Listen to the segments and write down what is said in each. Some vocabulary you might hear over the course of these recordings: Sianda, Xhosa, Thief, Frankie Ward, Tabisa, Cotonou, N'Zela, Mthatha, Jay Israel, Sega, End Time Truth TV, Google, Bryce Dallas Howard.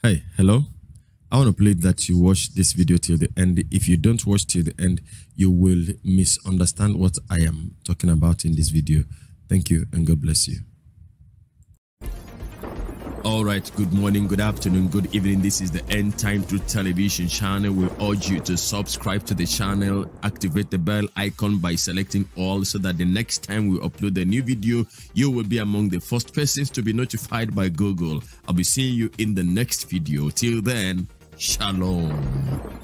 Hey, hello. I want to plead that you watch this video till the end. If you don't watch till the end, you will misunderstand what I am talking about in this video. Thank you and God bless you. All right, good morning, good afternoon, good evening. This is the End Time Truth television channel. We urge you to subscribe to the channel, activate the bell icon by selecting all so that the next time we upload a new video, you will be among the first persons to be notified by Google. I'll be seeing you in the next video. Till then, shalom.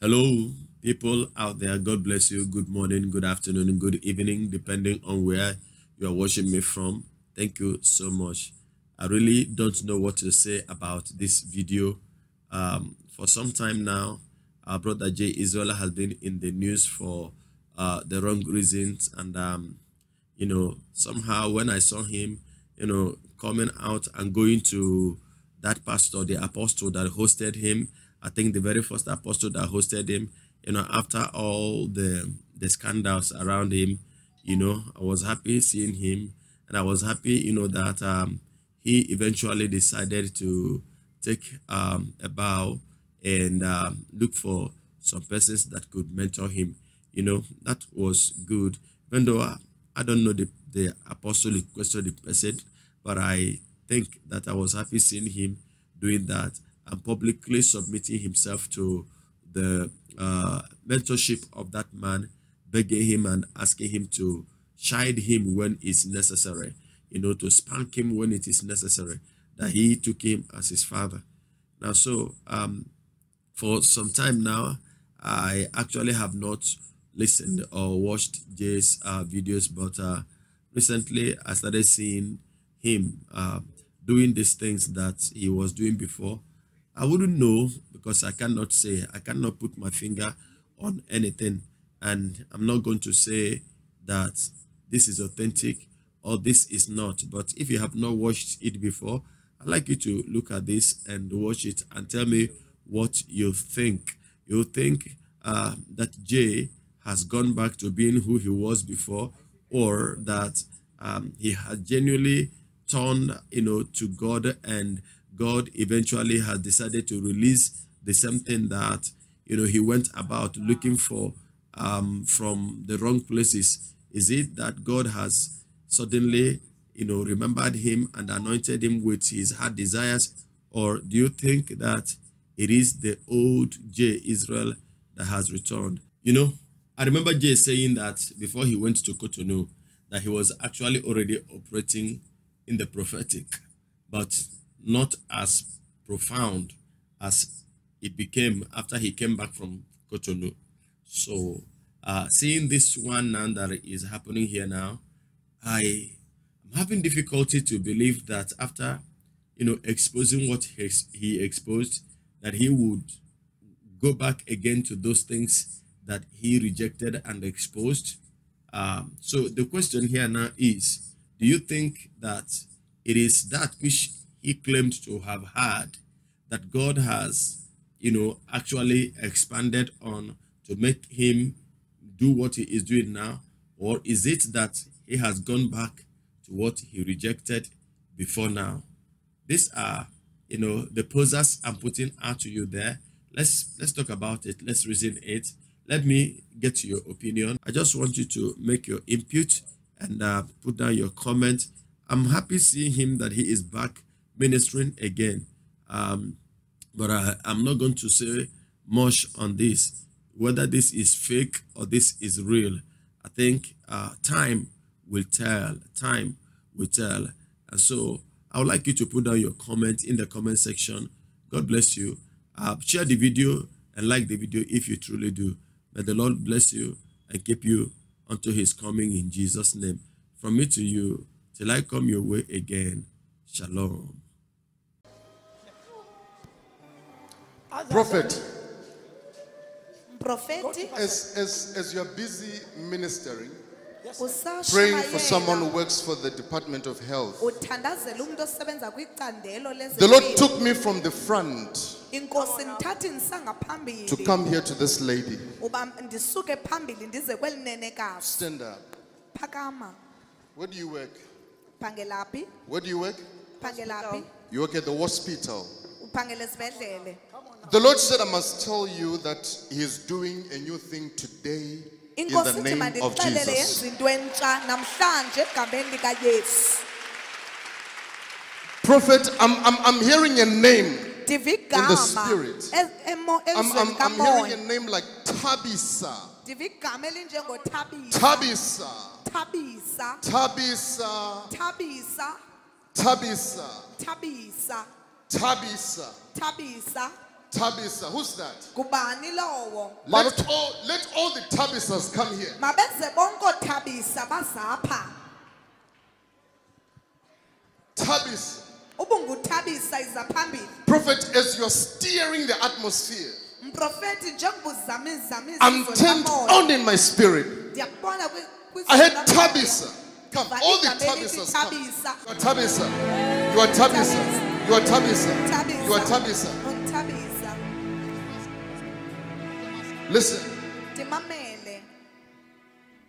Hello, people out there. God bless you. Good morning, good afternoon, good evening, depending on where you are watching me from. Thank you so much. I really don't know what to say about this video. For some time now, our brother Jay Israel has been in the news for the wrong reasons. And, you know, somehow when I saw him, you know, coming out and going to that pastor, the apostle that hosted him, I think the very first apostle that hosted him, you know, after all the scandals around him, you know, I was happy seeing him. And I was happy, you know, that he eventually decided to take a bow and look for some persons that could mentor him. You know, that was good. Even though I don't know the apostle in question, the person, but I think that I was happy seeing him doing that and publicly submitting himself to the mentorship of that man, begging him and asking him to chide him when it's necessary, you know, to spank him when it is necessary, that he took him as his father. Now, so for some time now, I actually have not listened or watched Jay's videos, but recently I started seeing him doing these things that he was doing before. I wouldn't know because I cannot say, I cannot put my finger on anything. And I'm not going to say that this is authentic or this is not. But if you have not watched it before, I'd like you to look at this and watch it and tell me what you think. You think that Jay has gone back to being who he was before, or that he has genuinely turned, you know, to God, and God eventually has decided to release the same thing that, you know, he went about looking for from the wrong places. Is it that God has suddenly, you know, remembered him and anointed him with his heart desires? Or do you think that it is the old Jay Israel that has returned? You know, I remember Jay saying that before he went to Cotonou, that he was actually already operating in the prophetic, but not as profound as it became after he came back from Cotonou. So seeing this one now that is happening here now, I am having difficulty to believe that after, you know, exposing what he exposed, that he would go back again to those things that he rejected and exposed. So the question here now is, do you think that it is that which he claimed to have had that God has, you know, actually expanded on to make him do what he is doing now? Or is it that he has gone back to what he rejected before now? These are, you know, the posers I'm putting out to you there. Let's talk about it. Let's reason it. Let me get your opinion. I just want you to make your input and put down your comment. I'm happy seeing him that he is back ministering again, but I'm not going to say much on this, whether this is fake or this is real. I think time will tell, and so I would like you to put down your comment in the comment section. God bless you. Share the video and like the video if you truly do. May the Lord bless you and keep you until his coming, in Jesus' name. From me to you, till I come your way again, shalom. Prophet, as you're busy ministering, Yes, praying for someone who works for the Department of Health. The Lord took me from the front to come here to this lady. Stand up. Where do you work? Where do you work? Hospital. You work at the hospital. The Lord said, I must tell you that He is doing a new thing today in the name of Jesus. Prophet, I'm hearing a name in the spirit. I'm hearing a name like Tabisa. Tabisa. Tabisa. Tabisa. Tabisa. Tabisa. Tabisa. Tabisa. Tabisa. Tabisa. Who's that? Let all the Tabisas come here. Tabisa. Prophet, as you're steering the atmosphere, I'm turned on in my spirit. I had Tabisa. Come, all the Tabisas come. You are Tabisa. You are Tabisa. You are Tabisa. You are Tabisa. Listen.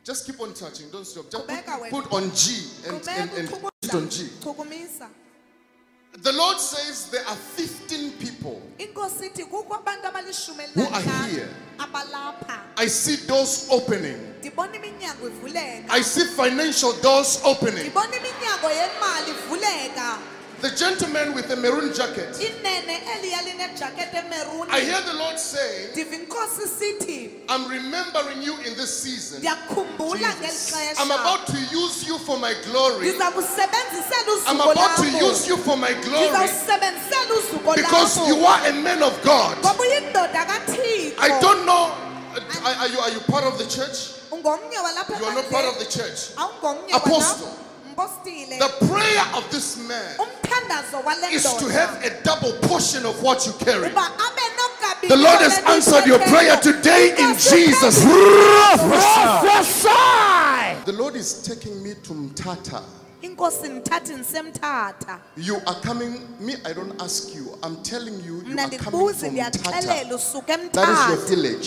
Just keep on touching. Don't stop. Just put on G and put on G. The Lord says there are 15 people who are here. I see doors opening. I see financial doors opening. The gentleman with the maroon jacket, I hear the Lord say, I'm remembering you in this season. Jesus. I'm about to use you for my glory. I'm about to use you for my glory. Because you are a man of God. I don't know, are you part of the church? You are not part of the church. Apostle, the prayer of this man is to have a double portion of what you carry. The Lord has answered your prayer today in Jesus. The Lord is taking me to Mthatha. You are coming, me, I don't ask you. I'm telling you, you are coming from Mthatha. That is your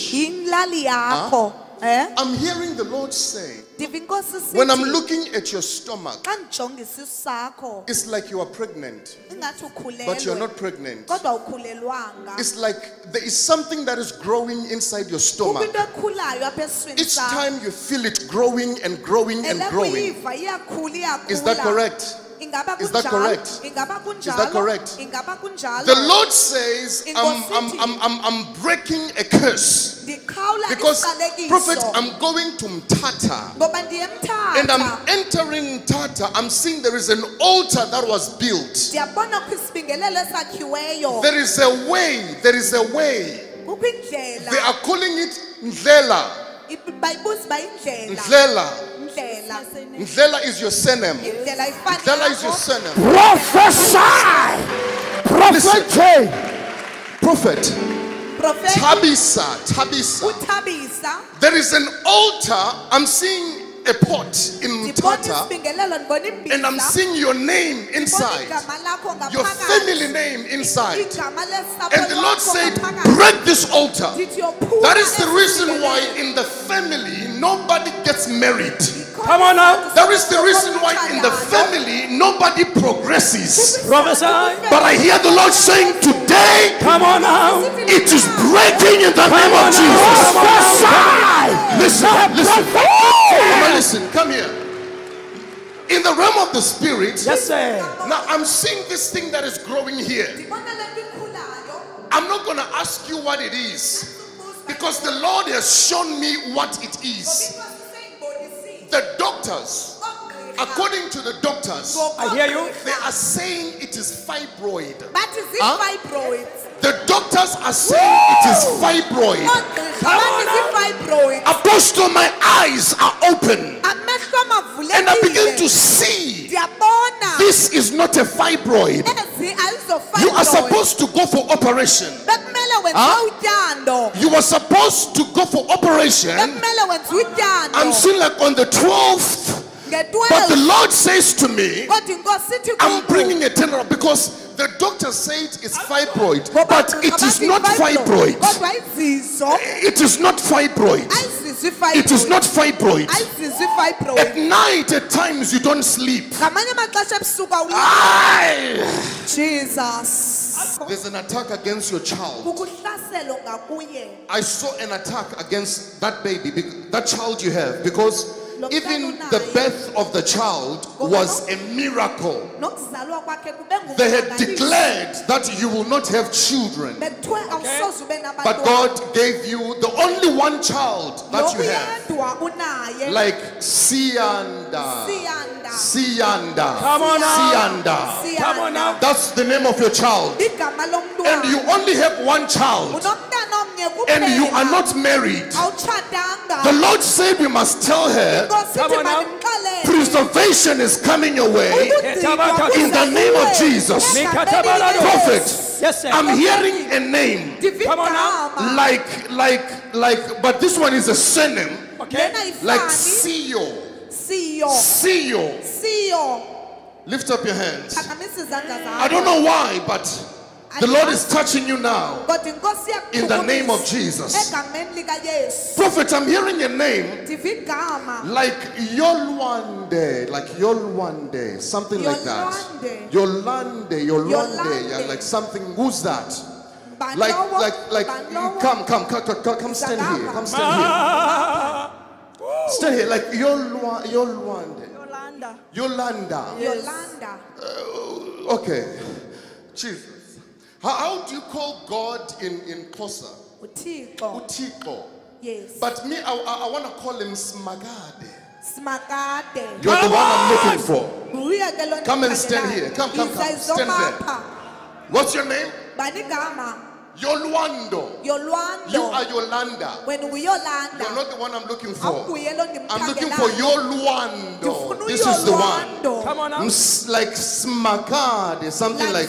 village. Huh? I'm hearing the Lord say, when I'm looking at your stomach, it's like you are pregnant, but you're not pregnant. It's like there is something that is growing inside your stomach. Each time you feel it growing and growing and growing. Is that correct? Is that correct? Is that correct? The Lord says, I'm breaking a curse. Because, Prophet, I'm going to Mthatha. And I'm entering Mthatha. I'm seeing there is an altar that was built. There is a way. There is a way. They are calling it N'Zela. N'Zela. N'Zela is your surname. N'Zela is your surname. Prophesy! Prophet. Tabisa. There is an altar. I'm seeing a pot in Mthatha, and I'm seeing your name inside, your family name inside. And the Lord said, break this altar. That is the reason why in the family nobody gets married. Come on now. That is the reason why in the family nobody progresses. But I hear the Lord saying today, come on now, it is breaking in the name of Jesus. Listen, come here. In the realm of the spirit, yes, sir. Now I'm seeing this thing that is growing here. I'm not going to ask you what it is, because the Lord has shown me what it is. The doctors, according to the doctors, I hear you. They are saying it is fibroid. That is fibroid. The doctors are saying it is fibroid. Apostle, my eyes are open. And I begin to see this is not a fibroid. You are supposed to go for operation. You were supposed to go for operation and see like on the 12th. But the Lord says to me, I'm bringing a turnaround because the doctor said it's fibroid, but it is not fibroid. It is not fibroid. It is not fibroid. At night, at times, you don't sleep. Jesus. There's an attack against your child. I saw an attack against that baby, that child you have, because even the birth of the child was a miracle. They had declared that you will not have children. Okay. But God gave you the only one child that you have. Like Sianda. Come on now. Sianda. Come on now. That's the name of your child. And you only have one child. And you are not married. The Lord said we must tell her preservation is coming your way in the name of Jesus. Prophet, yes, I'm hearing a name. Come on now. But this one is a surname. Okay. Like Sio. Lift up your hands. I don't know why, but the Lord is touching you now in the name of Jesus. Prophet, I'm hearing a name like Yolwande, something like that. Yolande, yeah, like something. Who's that? Come stand here. Stand here, like Yolanda. Okay, Jesus. How do you call God in Xhosa? Utiko. Yes. But me, I want to call him Smagade. Smagade. You're the one I'm looking for. Come and stand here. Come. Stand there. What's your name? Yolwando. You are Yolanda. You're not the one I'm looking for. I'm looking for Yolwando. This is the one. Come on up. Like Smakade, something like.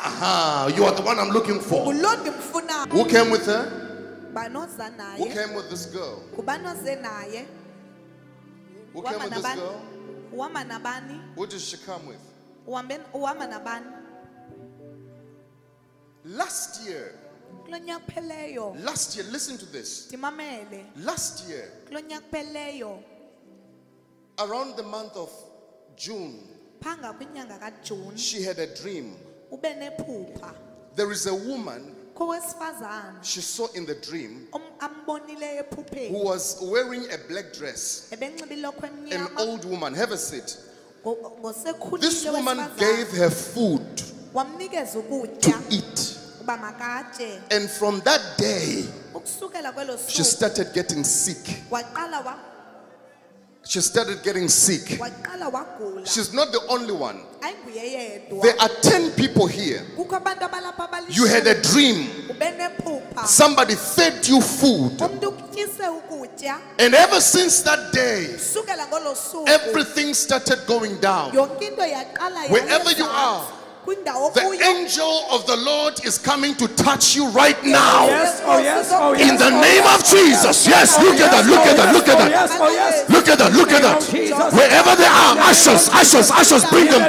Aha, you are the one I'm looking for. Who came with her? Who came with this girl? Who did she come with? Last year, listen to this. Last year, around the month of June, she had a dream. There is a woman she saw in the dream who was wearing a black dress, an old woman. Have a seat. This woman gave her food to eat. And from that day, she started getting sick. She's not the only one. There are 10 people here. You had a dream. Somebody fed you food. And ever since that day, everything started going down. Wherever you are, the angel of the Lord is coming to touch you right now. Yes, oh yes, oh yes. In the name of Jesus. Yes, look at that. Wherever they are, ashes, bring them.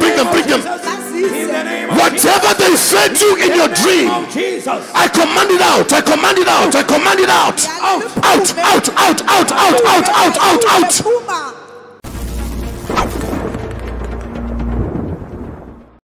Whatever they fed you in your dream, I command it out. Out.